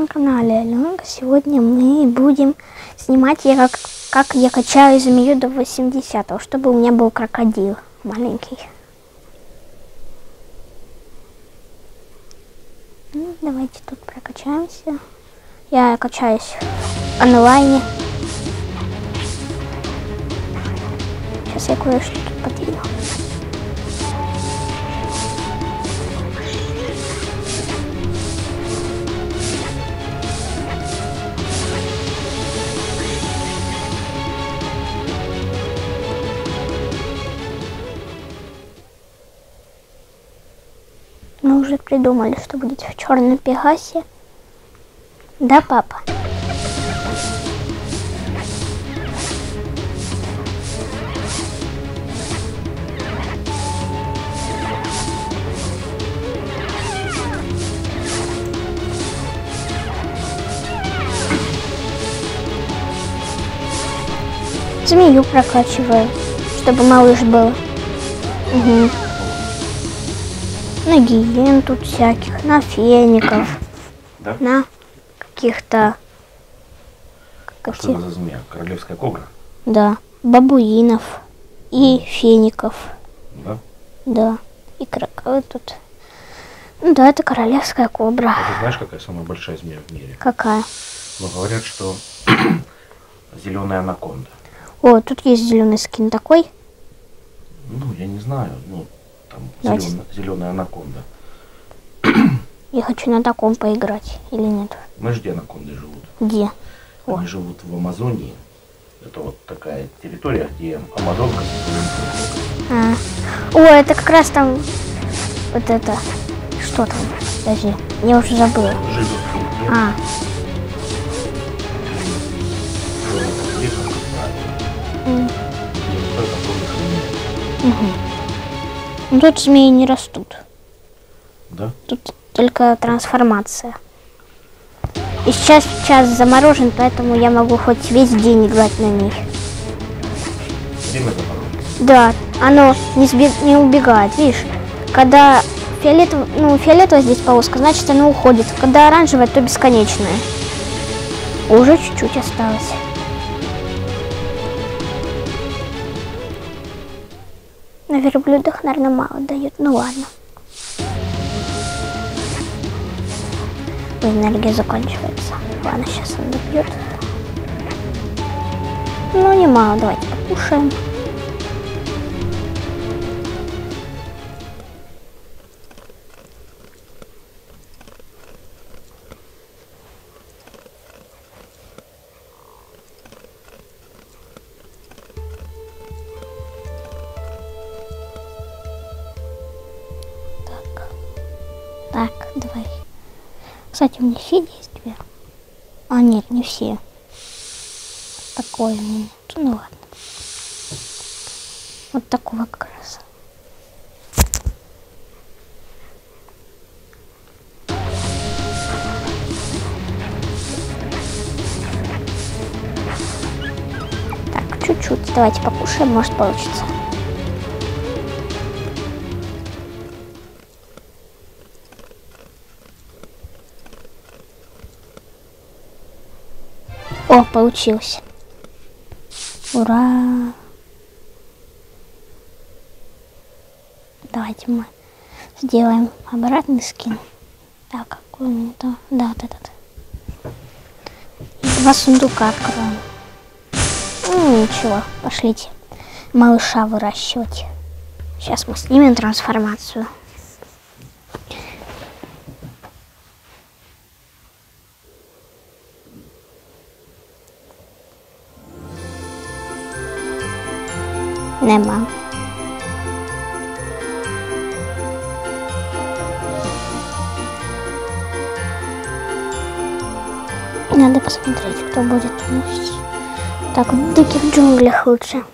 своем канале Алёнка. Сегодня мы будем снимать, как я качаю змею до 80-го, чтобы у меня был крокодил маленький. Ну, давайте тут прокачаемся. Я качаюсь онлайне. Сейчас я кое-что тут подвину. Мы уже придумали, что будет в черном пегасе. Да, папа? Змею прокачиваю, чтобы малыш был. Угу. На гиен тут всяких, на феников, да? На каких-то... Что это за змея? Королевская кобра? Да, бабуинов и феников. Да? Да, и крокодилы тут. Ну да, это королевская кобра. А ты знаешь, какая самая большая змея в мире? Какая? Ну, говорят, что зеленая анаконда. О, тут есть зеленый скин такой? Ну, я не знаю, ну... Там зеленая анаконда. Я хочу на таком поиграть, или нет? Мы же где анаконды живут? Где? Они живут в Амазонии. Это вот такая территория, где амазонка. О, это как раз там... Вот это... Что там? Подожди, я уже забыла. Живут. А. Угу. Ну, тут змеи не растут. Да? Тут только трансформация. И сейчас час заморожен, поэтому я могу хоть весь день играть на ней. Время заморожено? Да, оно не убегает, видишь? Когда фиолетовая здесь полоска, значит оно уходит. Когда оранжевая, то бесконечная. Уже чуть-чуть осталось. На верблюдах, наверное, мало дают. Ну ладно. Энергия заканчивается. Ладно, сейчас он допьет. Ну, немало. Давайте покушаем. Так, давай. Кстати, у меня все действия. А, нет, не все. Такое нет. Ну ладно. Вот такого как раз. Так, чуть-чуть. Давайте покушаем, может получится. О, получился. Ура! Давайте мы сделаем обратный скин. Так, какой у меня там? Да, вот этот. И 2 сундука откроем. Ну, ничего, пошлите малыша выращивать. Сейчас мы снимем трансформацию. Нема. Надо посмотреть, кто будет у нас. Так, в диких джунглях лучше.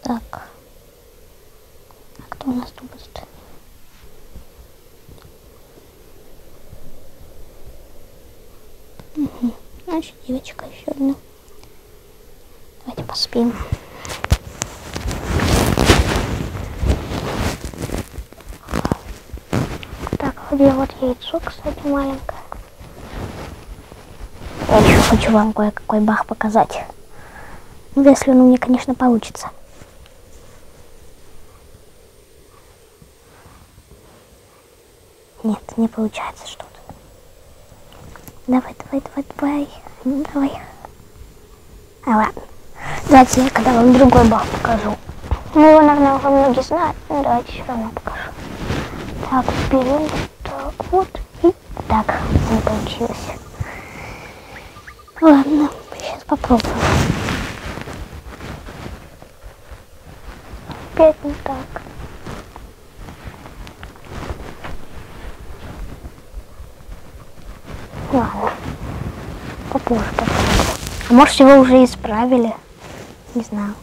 Так, а кто у нас тут будет? Угу. Наша девочка еще одна. Давайте поспим. Так, вот яйцо, кстати, маленькое. Я еще хочу вам кое-какой бах показать. Ну, если он у меня, конечно, получится. Нет, не получается что-то. Давай, давай, давай, давай, давай. А ладно. Давайте я когда вам другой бах покажу. Ну, его, наверное, уже многие знают, но давайте все равно покажу. Так, берем вот так вот. И так, не получилось. Ладно, сейчас попробуем. Опять не так. Ладно, попозже попробуем. А может, его уже исправили? Не знаю.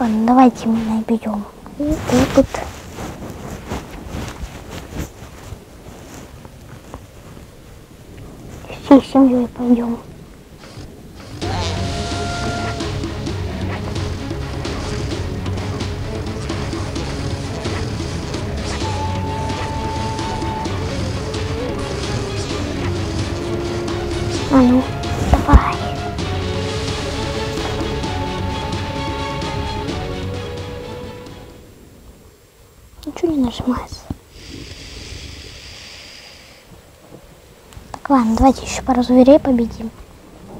Ладно, давайте мы наберем. И тут. Всей семьей пойдем. А ну, давай. Ничего не нажимается. Так, ладно, давайте еще пару зверей победим.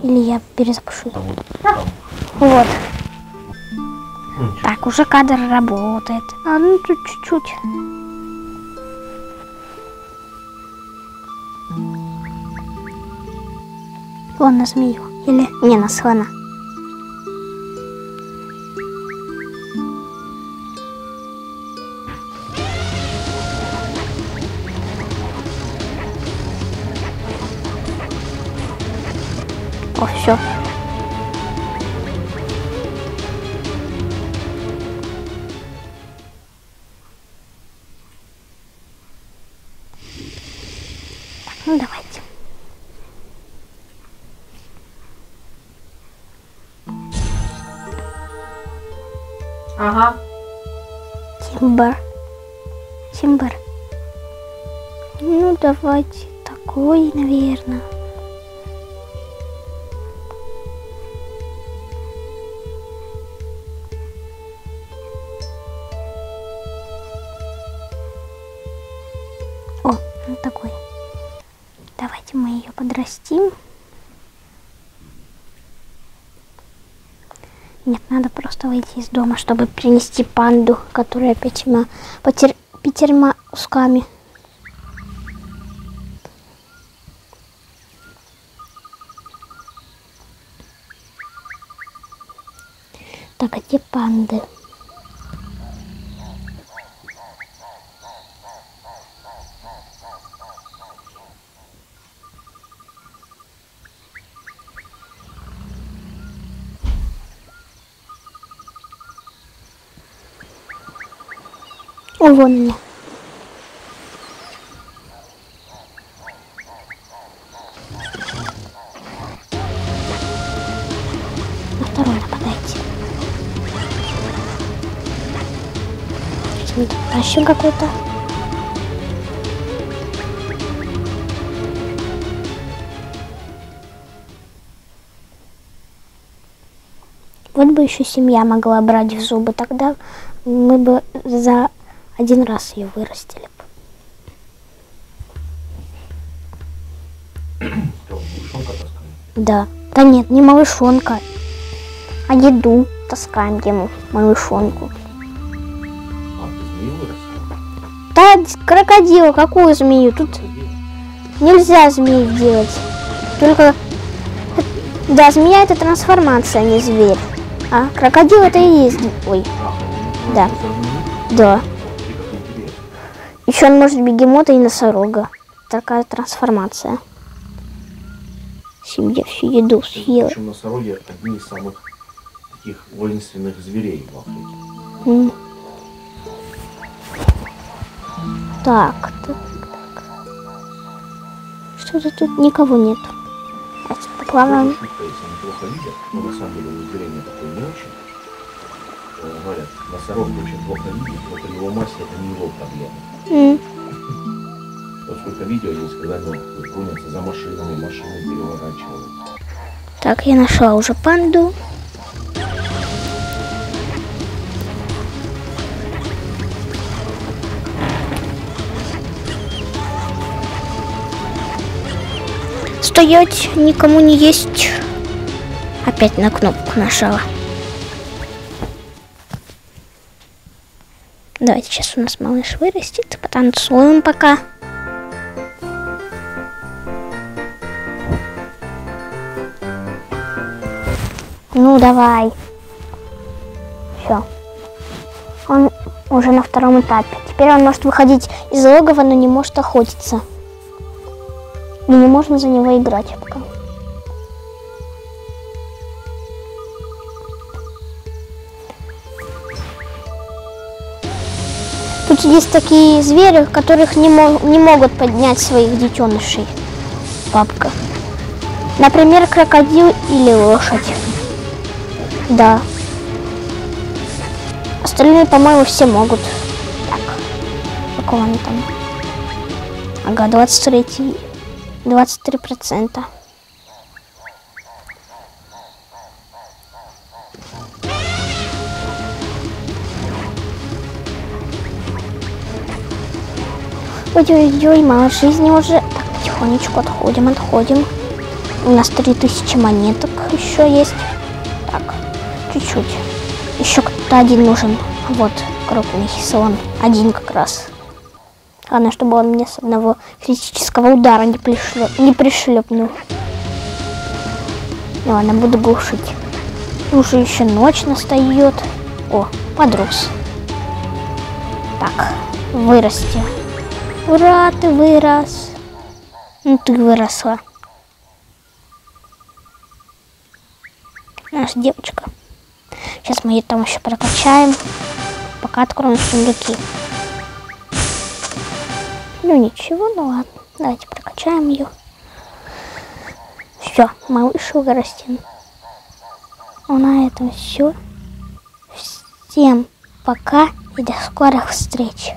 Или я перезапущу. Вот. Так, уже кадр работает. А ну тут чуть-чуть. Вон на змею. Или не, на слона. О, все. Так, ну давайте. Ага. Тимбер. Тимбер. Ну, давайте такой, наверное. О, он такой. Давайте мы ее подрастим. Нет, надо просто выйти из дома, чтобы принести панду, которая пятерьма усками. Так, а где панды? Вон мне. На второй нападайте. Каким-то пращем какой-то. Вот бы еще семья могла брать в зубы, тогда мы бы за один раз ее вырастили. Да. Да нет, не малышонка. А еду таскаем ему, малышонку. А, ты змею вырастила? Да, крокодила, какую змею? Тут нельзя змею делать. Только... Да, змея это трансформация, а не зверь. А крокодил это и есть... Ой. Да. Да. Еще он может бегемота и носорога. Такая трансформация. Семья всю еду съела. Причем носороги одни из самых таких воинственных зверей в Африке. Так, так, так. Что-то тут никого нет. плаваем. Неплохо видят, но на самом деле зрение такое не очень. Говорят, носорог очень плохо видит, но его массе это не его проблема. Вот сколько видео есть, когда они гонятся за машинами, машины переворачивают. Так, я нашла уже панду. Стоять, никому не есть. Опять на кнопку нажала. Давайте сейчас у нас малыш вырастет, потанцуем пока. Ну давай. Все. Он уже на втором этапе. Теперь он может выходить из логова, но не может охотиться. И не можно за него играть пока. Тут есть такие звери, которых не могут поднять своих детенышей. Папка. Например, крокодил или лошадь. Да. Остальные, по-моему, все могут. Так. Какого они там? Ага, 23. 23%. Ой-ой-ой, мало жизни уже. Так, потихонечку отходим, отходим. У нас 3000 монеток еще есть. Так, чуть-чуть. Еще кто-то один нужен. Вот, крупный слон. Один как раз. Главное, чтобы он мне с одного критического удара не пришлепнул. Ну ладно, буду глушить. Уже еще ночь настает. О, подрос. Так, вырасти. Ура, ты вырос. Ну ты выросла. Наша девочка. Сейчас мы ее там еще прокачаем. Пока откроем сундуки. Ну ничего, ну ладно. Давайте прокачаем ее. Все, малыш вырастет. А на этом все. Всем пока и до скорых встреч.